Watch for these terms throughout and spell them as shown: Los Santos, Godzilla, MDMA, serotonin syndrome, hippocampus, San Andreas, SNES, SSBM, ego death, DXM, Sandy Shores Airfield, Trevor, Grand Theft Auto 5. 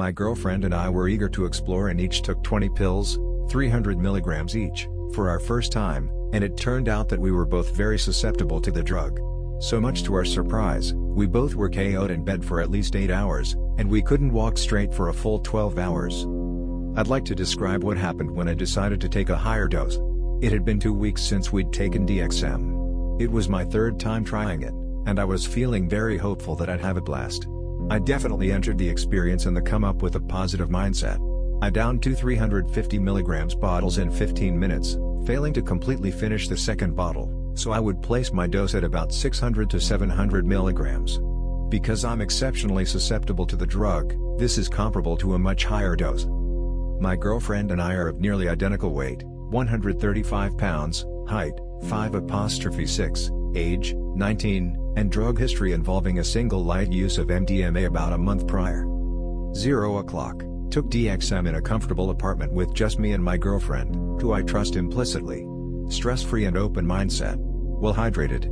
My girlfriend and I were eager to explore and each took 20 pills, 300 milligrams each, for our first time, and it turned out that we were both very susceptible to the drug. So much to our surprise, we both were KO'd in bed for at least 8 hours, and we couldn't walk straight for a full 12 hours. I'd like to describe what happened when I decided to take a higher dose. It had been 2 weeks since we'd taken DXM. It was my third time trying it, and I was feeling very hopeful that I'd have a blast. I definitely entered the experience and the come up with a positive mindset. I downed 2 350 milligrams bottles in 15 minutes, failing to completely finish the second bottle, so I would place my dose at about 600 to 700 milligrams. Because I'm exceptionally susceptible to the drug, this is comparable to a much higher dose. My girlfriend and I are of nearly identical weight, 135 pounds, height, 5'6", age, 19, and drug history involving a single light use of MDMA about a month prior. 0 o'clock. Took DXM in a comfortable apartment with just me and my girlfriend, who I trust implicitly. Stress-free and open mindset. Well hydrated.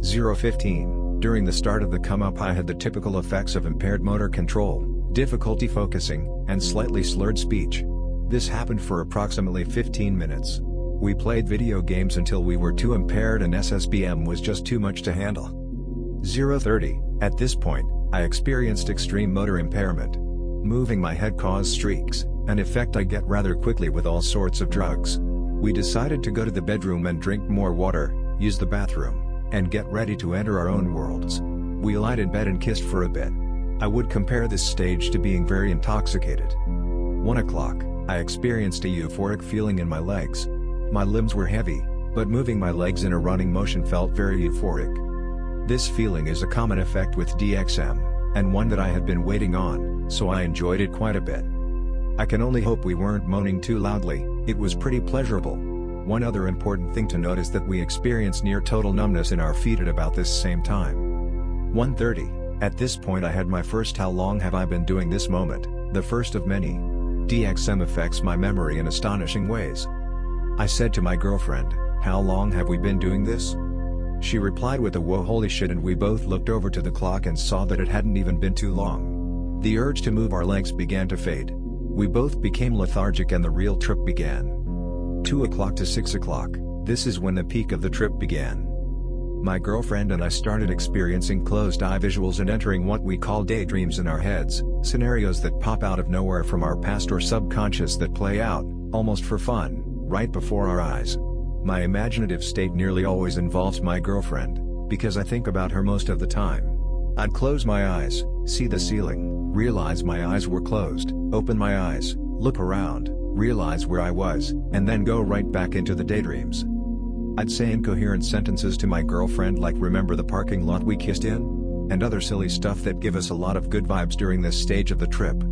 0:15. During the start of the come-up I had the typical effects of impaired motor control, difficulty focusing, and slightly slurred speech. This happened for approximately 15 minutes. We played video games until we were too impaired and SSBM was just too much to handle. 0:30. At this point, I experienced extreme motor impairment. Moving my head caused streaks, an effect I get rather quickly with all sorts of drugs. We decided to go to the bedroom and drink more water, use the bathroom, and get ready to enter our own worlds. We lied in bed and kissed for a bit. I would compare this stage to being very intoxicated. 1 o'clock, I experienced a euphoric feeling in my legs. My limbs were heavy, but moving my legs in a running motion felt very euphoric. This feeling is a common effect with DXM, and one that I had been waiting on, so I enjoyed it quite a bit. I can only hope we weren't moaning too loudly, it was pretty pleasurable. One other important thing to note is that we experienced near total numbness in our feet at about this same time. 1:30. At this point I had my first how long have I been doing this moment, the first of many. DXM affects my memory in astonishing ways. I said to my girlfriend, how long have we been doing this? She replied with a whoa holy shit, and we both looked over to the clock and saw that it hadn't even been too long. The urge to move our legs began to fade. We both became lethargic and the real trip began. 2 o'clock to 6 o'clock, this is when the peak of the trip began. My girlfriend and I started experiencing closed-eye visuals and entering what we call daydreams in our heads, scenarios that pop out of nowhere from our past or subconscious that play out, almost for fun, right before our eyes. My imaginative state nearly always involves my girlfriend, because I think about her most of the time. I'd close my eyes, see the ceiling, realize my eyes were closed, open my eyes, look around, realize where I was, and then go right back into the daydreams. I'd say incoherent sentences to my girlfriend like remember the parking lot we kissed in? And other silly stuff that give us a lot of good vibes during this stage of the trip.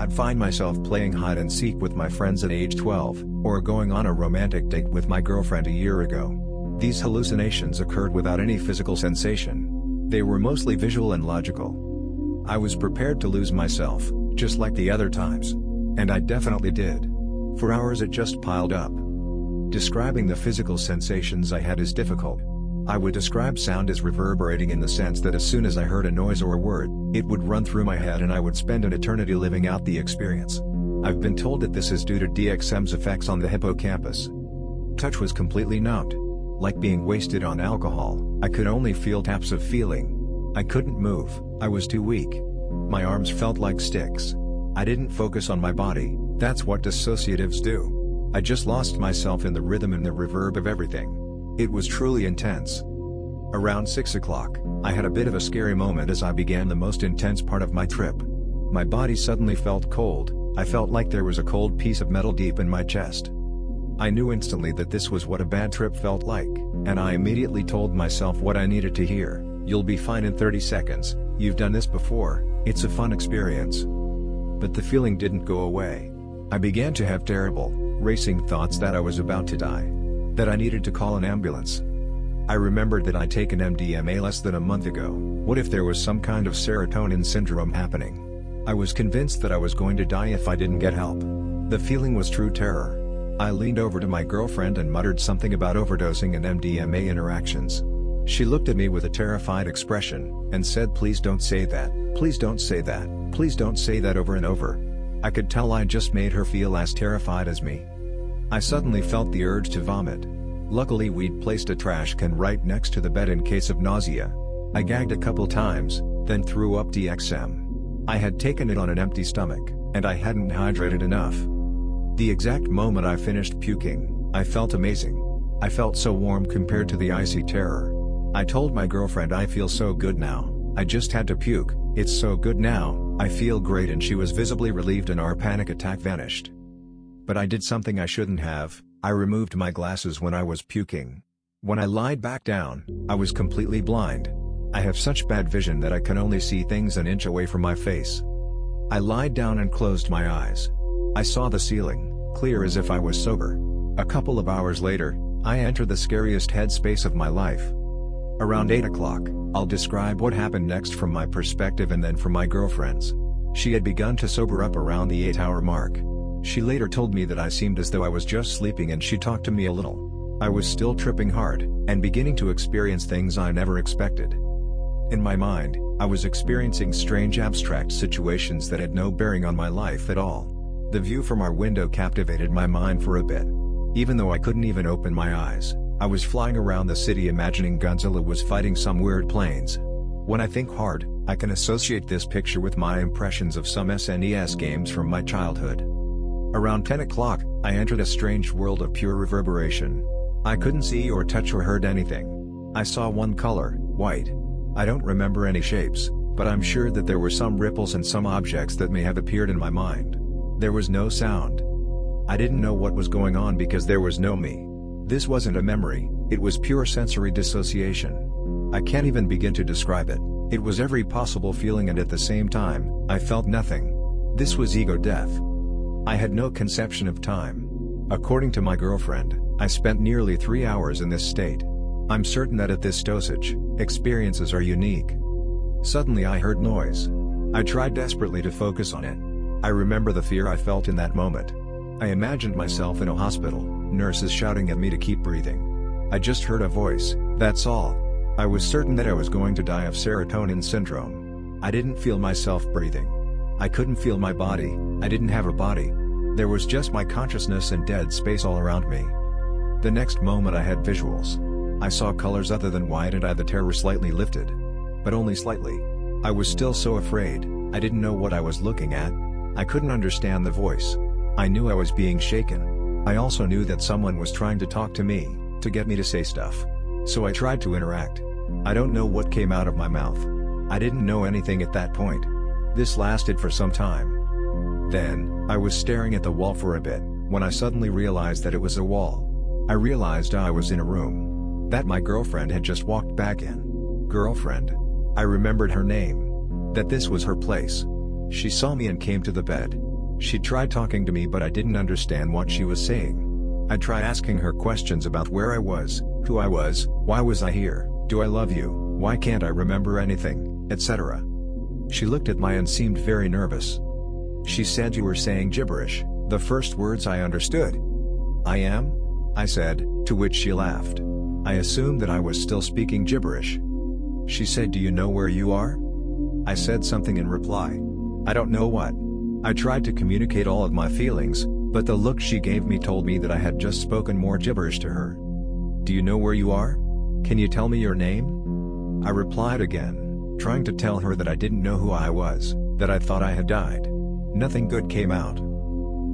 I'd find myself playing hide and seek with my friends at age 12, or going on a romantic date with my girlfriend a year ago. These hallucinations occurred without any physical sensation. They were mostly visual and logical. I was prepared to lose myself, just like the other times. And I definitely did. For hours it just piled up. Describing the physical sensations I had is difficult. I would describe sound as reverberating in the sense that as soon as I heard a noise or word, it would run through my head and I would spend an eternity living out the experience. I've been told that this is due to DXM's effects on the hippocampus. Touch was completely numbed. Like being wasted on alcohol, I could only feel taps of feeling. I couldn't move, I was too weak. My arms felt like sticks. I didn't focus on my body, that's what dissociatives do. I just lost myself in the rhythm and the reverb of everything. It was truly intense. Around 6 o'clock, I had a bit of a scary moment as I began the most intense part of my trip. My body suddenly felt cold, I felt like there was a cold piece of metal deep in my chest. I knew instantly that this was what a bad trip felt like, and I immediately told myself what I needed to hear, you'll be fine in 30 seconds, you've done this before, it's a fun experience. But the feeling didn't go away. I began to have terrible, racing thoughts that I was about to die. That I needed to call an ambulance. I remembered that I'd taken MDMA less than a month ago, what if there was some kind of serotonin syndrome happening? I was convinced that I was going to die if I didn't get help. The feeling was true terror. I leaned over to my girlfriend and muttered something about overdosing and MDMA interactions. She looked at me with a terrified expression, and said please don't say that, please don't say that. Please don't say that over and over. I could tell I just made her feel as terrified as me. I suddenly felt the urge to vomit. Luckily we'd placed a trash can right next to the bed in case of nausea. I gagged a couple times, then threw up DXM. I had taken it on an empty stomach, and I hadn't hydrated enough. The exact moment I finished puking, I felt amazing. I felt so warm compared to the icy terror. I told my girlfriend I feel so good now, I just had to puke, it's so good now, I feel great, and she was visibly relieved and our panic attack vanished. But I did something I shouldn't have. I removed my glasses when I was puking. When I lied back down, I was completely blind. I have such bad vision that I can only see things an inch away from my face. I lied down and closed my eyes. I saw the ceiling, clear as if I was sober. A couple of hours later, I entered the scariest headspace of my life. Around 8 o'clock, I'll describe what happened next from my perspective and then from my girlfriend's. She had begun to sober up around the 8-hour mark. She later told me that I seemed as though I was just sleeping, and she talked to me a little. I was still tripping hard, and beginning to experience things I never expected. In my mind, I was experiencing strange abstract situations that had no bearing on my life at all. The view from our window captivated my mind for a bit. Even though I couldn't even open my eyes, I was flying around the city imagining Godzilla was fighting some weird planes. When I think hard, I can associate this picture with my impressions of some SNES games from my childhood. Around 10 o'clock, I entered a strange world of pure reverberation. I couldn't see or touch or heard anything. I saw one color, white. I don't remember any shapes, but I'm sure that there were some ripples and some objects that may have appeared in my mind. There was no sound. I didn't know what was going on because there was no me. This wasn't a memory, it was pure sensory dissociation. I can't even begin to describe it. It was every possible feeling, and at the same time, I felt nothing. This was ego death. I had no conception of time. According to my girlfriend, I spent nearly 3 hours in this state. I'm certain that at this dosage, experiences are unique. Suddenly I heard noise. I tried desperately to focus on it. I remember the fear I felt in that moment. I imagined myself in a hospital, nurses shouting at me to keep breathing. I just heard a voice, that's all. I was certain that I was going to die of serotonin syndrome. I didn't feel myself breathing. I couldn't feel my body, I didn't have a body. There was just my consciousness and dead space all around me. The next moment I had visuals. I saw colors other than white, and the terror slightly lifted. But only slightly. I was still so afraid, I didn't know what I was looking at. I couldn't understand the voice. I knew I was being shaken. I also knew that someone was trying to talk to me, to get me to say stuff. So I tried to interact. I don't know what came out of my mouth. I didn't know anything at that point. This lasted for some time. Then, I was staring at the wall for a bit, when I suddenly realized that it was a wall. I realized I was in a room. That my girlfriend had just walked back in. Girlfriend. I remembered her name. That this was her place. She saw me and came to the bed. She tried talking to me, but I didn't understand what she was saying. I tried asking her questions about where I was, who I was, why was I here, do I love you, why can't I remember anything, etc. She looked at me and seemed very nervous. She said, you were saying gibberish, the first words I understood. I am? I said, to which she laughed. I assumed that I was still speaking gibberish. She said, do you know where you are? I said something in reply. I don't know what. I tried to communicate all of my feelings, but the look she gave me told me that I had just spoken more gibberish to her. Do you know where you are? Can you tell me your name? I replied again, trying to tell her that I didn't know who I was, that I thought I had died. Nothing good came out.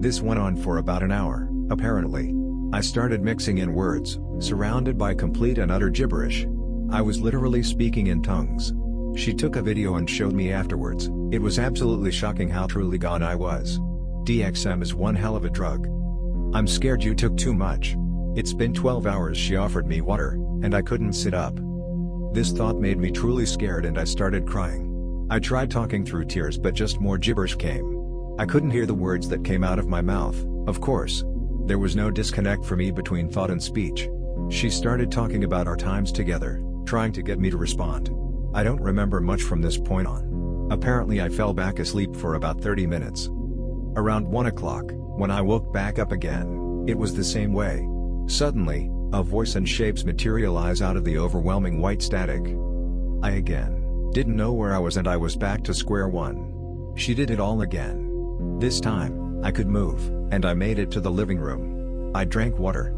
This went on for about an hour, apparently. I started mixing in words, surrounded by complete and utter gibberish. I was literally speaking in tongues. She took a video and showed me afterwards. It was absolutely shocking how truly gone I was. DXM is one hell of a drug. I'm scared you took too much. It's been 12 hours. She offered me water, and I couldn't sit up. This thought made me truly scared, and I started crying. I tried talking through tears, but just more gibberish came. I couldn't hear the words that came out of my mouth, of course. There was no disconnect for me between thought and speech. She started talking about our times together, trying to get me to respond. I don't remember much from this point on. Apparently I fell back asleep for about 30 minutes. Around 1 o'clock, when I woke back up again, it was the same way. Suddenly, a voice and shapes materialize out of the overwhelming white static. I again didn't know where I was, and I was back to square one. She did it all again. This time, I could move, and I made it to the living room. I drank water.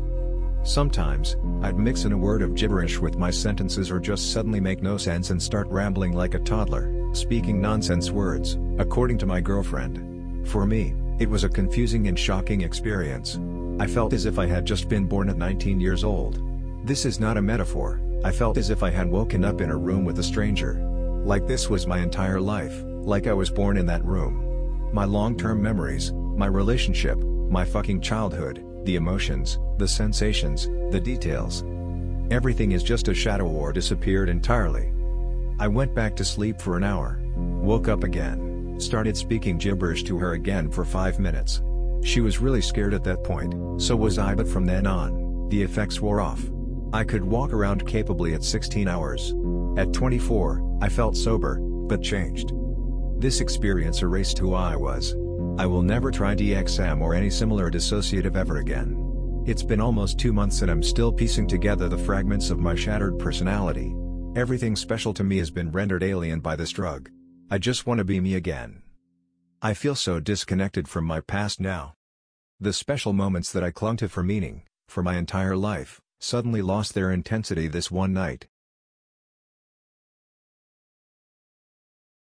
Sometimes, I'd mix in a word of gibberish with my sentences or just suddenly make no sense and start rambling like a toddler, speaking nonsense words, according to my girlfriend. For me, it was a confusing and shocking experience. I felt as if I had just been born at 19 years old. This is not a metaphor, I felt as if I had woken up in a room with a stranger. Like this was my entire life, like I was born in that room. My long-term memories, my relationship, my fucking childhood, the emotions, the sensations, the details. Everything is just a shadow or disappeared entirely. I went back to sleep for an hour. Woke up again. Started speaking gibberish to her again for 5 minutes. She was really scared at that point, so was I, but from then on, the effects wore off. I could walk around capably at 16 hours. At 24, I felt sober, but changed. This experience erased who I was. I will never try DXM or any similar dissociative ever again. It's been almost 2 months and I'm still piecing together the fragments of my shattered personality. Everything special to me has been rendered alien by this drug. I just want to be me again. I feel so disconnected from my past now. The special moments that I clung to for meaning, for my entire life, suddenly lost their intensity this one night.